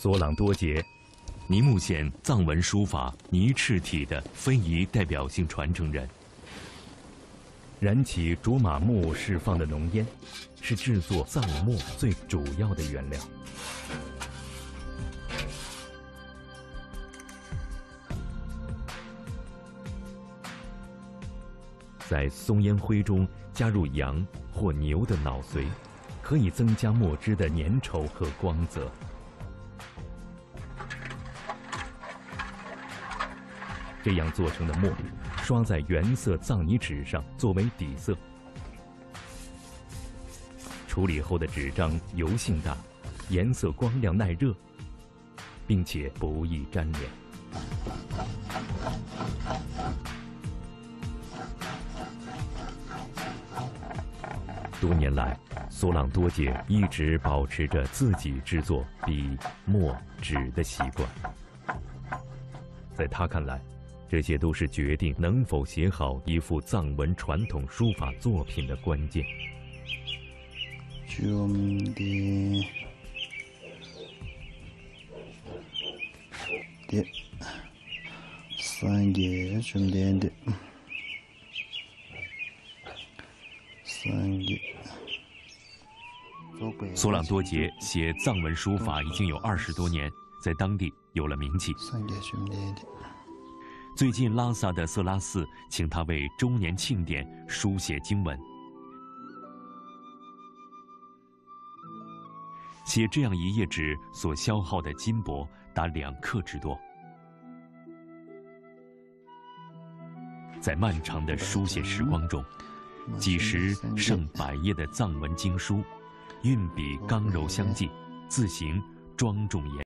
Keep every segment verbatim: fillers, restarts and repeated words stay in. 索朗多杰，尼木县藏文书法泥赤体的非遗代表性传承人。燃起竹马木释放的浓烟，是制作藏墨最主要的原料。 在松烟灰中加入羊或牛的脑髓，可以增加墨汁的粘稠和光泽。这样做成的墨，刷在原色藏泥纸上作为底色。处理后的纸张油性大，颜色光亮耐热，并且不易粘连。 多年来，索朗多杰一直保持着自己制作笔、墨、纸的习惯。在他看来，这些都是决定能否写好一幅藏文传统书法作品的关键。索朗多杰写藏文书法已经有二十多年，在当地有了名气。最近，拉萨的色拉寺请他为周年庆典书写经文。写这样一页纸所消耗的金箔达两克之多。在漫长的书写时光中，几十上百页的藏文经书。 运笔刚柔相济，字形庄重严。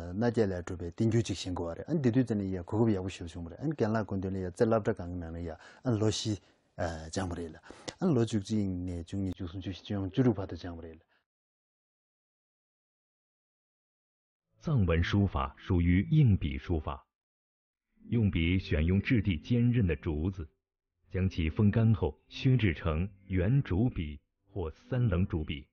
나제라 두베 딘규직 신고하래 안 디두전에 야 고급 야구 쇼중으로 안 갤라 군들이 야 젤랍다 강나는 야안 로시 장물이라 안 로죽진 내 중이 주순 주시중 주로 받아 장물이라 藏文书法属于硬笔书法，用笔选用质地坚韧的竹子，将其风干后削制成圆竹笔或三棱竹笔。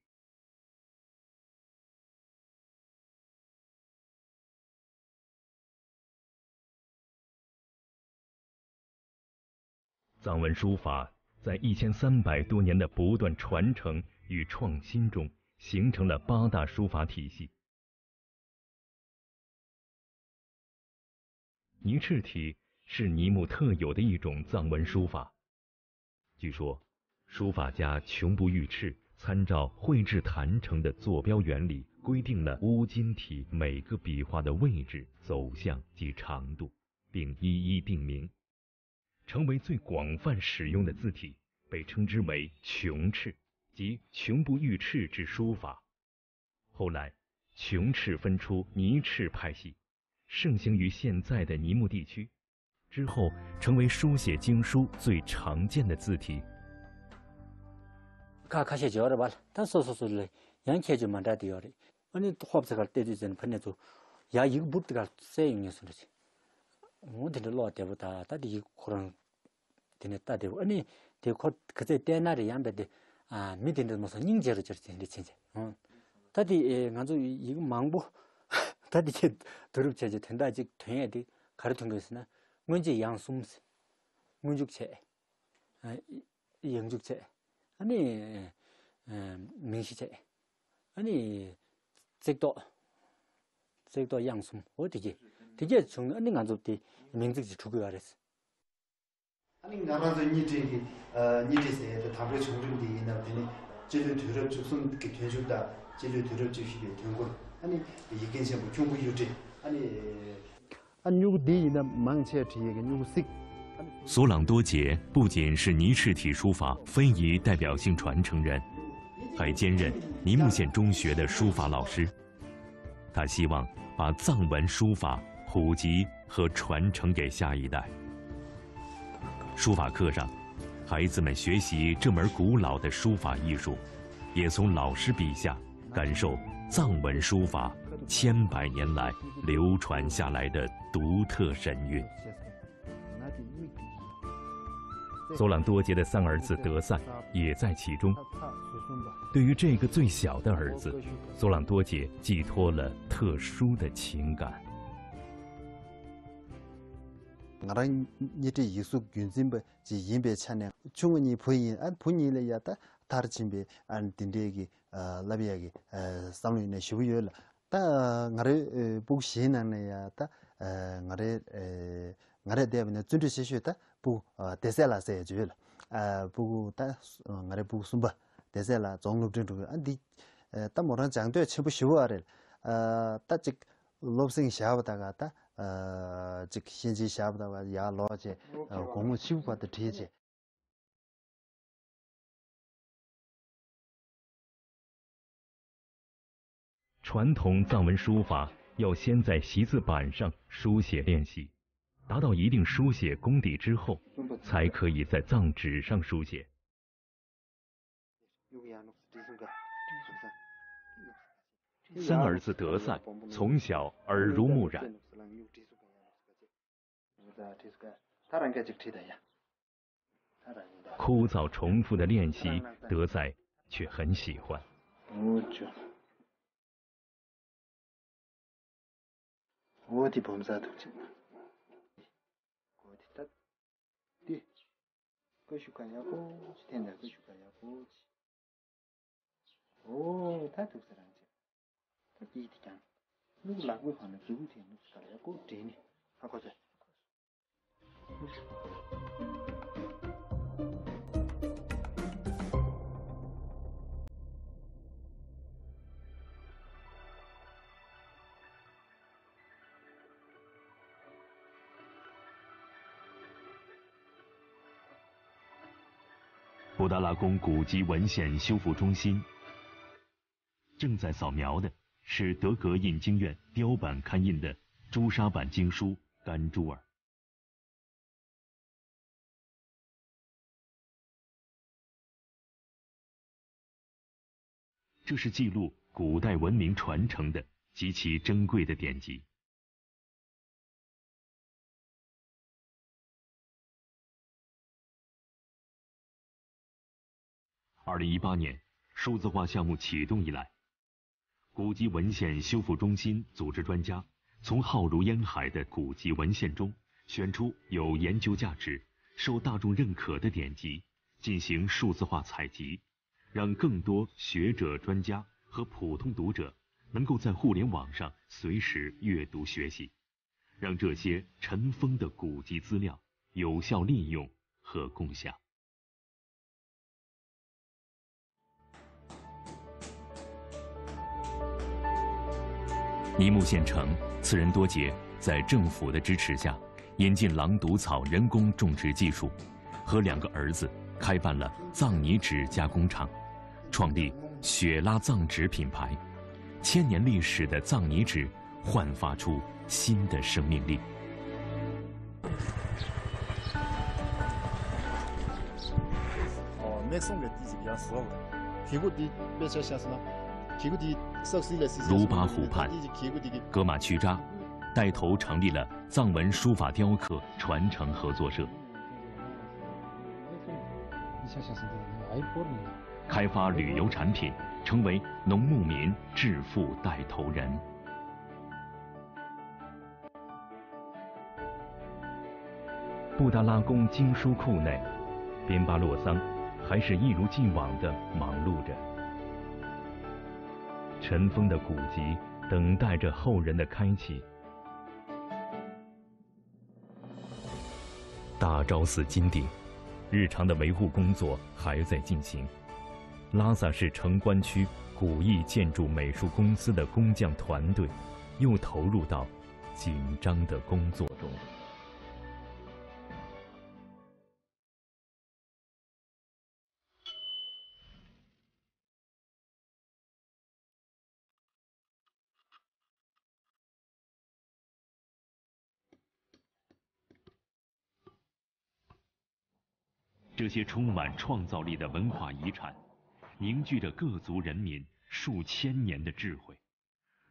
藏文书法在一千三百多年的不断传承与创新中，形成了八大书法体系。泥赤体是尼木特有的一种藏文书法。据说，书法家穷不遇赤参照绘制坛城的坐标原理，规定了乌金体每个笔画的位置、走向及长度，并一一定名。 成为最广泛使用的字体，被称之为穷赤，即穷不遇赤之书法。后来，穷赤分出泥赤派系，盛行于现在的尼木地区，之后成为书写经书最常见的字体。 오늘도 로데보다 다디 그런 되냈다 되고 아니 대코 그때 때나리 양배데 아 미딘데 무슨 닝제로 저지는데 진짜 어 다디 간주 이거 망보 다디 더럽체제 된다 아직 돼야지 가르친 거 있으나 뭔지 양숨스 문죽체 이 영죽체 아니 명시체 아니 책도 책도 양숨 어디지 되게 중 언니 간접대 명직지 두고 가랬어. 아니 나라도 니들이 어 니들세 답을 정중히 있나 보니 제일 더럽 죽선 이렇게 되줄다 제일 더럽 죽히게 된거 아니 이게 이제 뭐 경부 유지 아니 안 유대인의 망체 지역의 유식 索朗多杰不仅是泥赤体书法非遗代表性传承人，还兼任尼木县中学的书法老师。他希望把藏文书法普及和传承给下一代。书法课上，孩子们学习这门古老的书法艺术，也从老师笔下感受藏文书法千百年来流传下来的独特神韵。 索朗多杰的三儿子德赛也在其中。对于这个最小的儿子，索朗多杰寄托了特殊的情感。我让你这艺术原先不是因为钱呢，中国人培养，俺培养了也得，他的准备俺定这个呃那边个呃三六年十月了，但我嘞不行呢也得呃我嘞呃。 ngare de bne tsundu shishu ta bu desela se ju la bu ta ngare bu sumba desela zonglup dru andi ta moran jangde chebu shiwa are ta jik lobsing shab ta ga ta jik shinji shab ta ya lo je gomu shibu ba de je je传统藏文书法要先在习字板上书写练习 达到一定书写功底之后，才可以在藏纸上书写。三儿子德赛从小耳濡目染，枯燥重复的练习，德赛却很喜欢。 布达拉宫古籍文献修复中心正在扫描的是德格印经院雕版刊印的朱砂版经书《甘珠尔》。这是记录古代文明传承的极其珍贵的典籍。 二零一八年，数字化项目启动以来，古籍文献修复中心组织专家，从浩如烟海的古籍文献中选出有研究价值、受大众认可的典籍，进行数字化采集，让更多学者、专家和普通读者能够在互联网上随时阅读学习，让这些尘封的古籍资料有效利用和共享。 尼木县城，次仁多杰在政府的支持下，引进狼毒草人工种植技术，和两个儿子开办了藏泥纸加工厂，创立雪拉藏纸品牌。千年历史的藏泥纸焕发出新的生命力。哦，那送给自己比较实用的，提供的那些像什么？ 如巴湖畔，格玛曲扎带头成立了藏文书法雕刻传承合作社，开发旅游产品，成为农牧民致富带头人。布达拉宫经书库内，边巴洛桑还是一如既往的忙碌着。 尘封的古籍，等待着后人的开启。大昭寺金顶，日常的维护工作还在进行。拉萨市城关区古意建筑美术公司的工匠团队，又投入到紧张的工作中。 这些充满创造力的文化遗产，凝聚着各族人民数千年的智慧，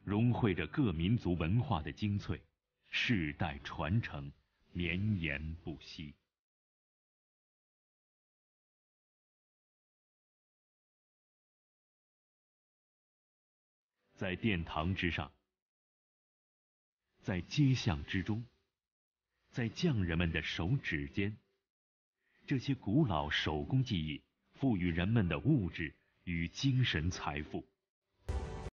融汇着各民族文化的精粹，世代传承，绵延不息。在殿堂之上，在街巷之中，在匠人们的手指间。 这些古老手工技艺赋予人们的物质与精神财富。